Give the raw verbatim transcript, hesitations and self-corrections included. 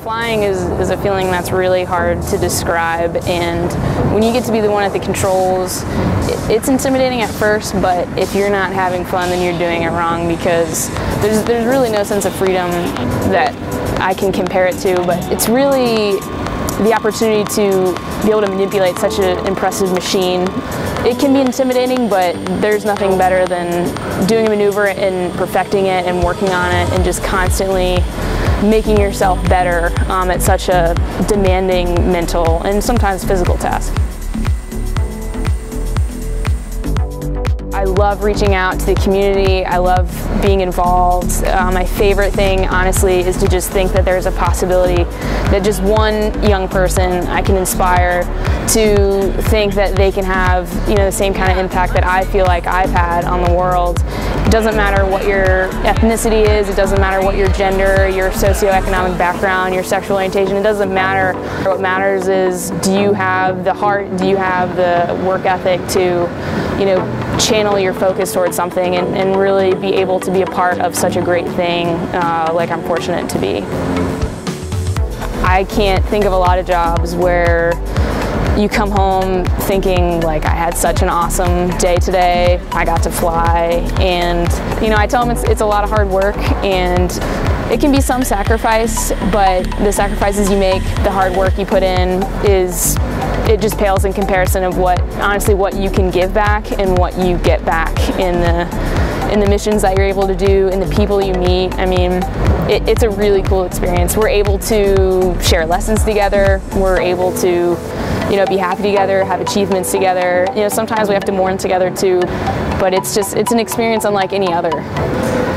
Flying is, is a feeling that's really hard to describe, and when you get to be the one at the controls, it, it's intimidating at first, but if you're not having fun, then you're doing it wrong, because there's, there's really no sense of freedom that I can compare it to, but it's really the opportunity to be able to manipulate such an impressive machine. It can be intimidating, but there's nothing better than doing a maneuver and perfecting it and working on it and just constantly making yourself better um, at such a demanding mental and sometimes physical task. I love reaching out to the community. I love being involved. Uh, my favorite thing, honestly, is to just think that there's a possibility that just one young person I can inspire to think that they can have, you know, the same kind of impact that I feel like I've had on the world. It doesn't matter what your ethnicity is. It doesn't matter what your gender, your socioeconomic background, your sexual orientation. It doesn't matter. What matters is, do you have the heart? Do you have the work ethic to, you know, channel your focus towards something and, and really be able to be a part of such a great thing uh, like I'm fortunate to be. I can't think of a lot of jobs where you come home thinking like, I had such an awesome day today, I got to fly, and you know, I tell them it's, it's a lot of hard work, and it can be some sacrifice, but the sacrifices you make, the hard work you put in, is it just pales in comparison of what, honestly, what you can give back and what you get back in the, in the missions that you're able to do and the people you meet. I mean, it, it's a really cool experience. We're able to share lessons together. We're able to, you know, be happy together, have achievements together. You know, sometimes we have to mourn together too, but it's just, it's an experience unlike any other.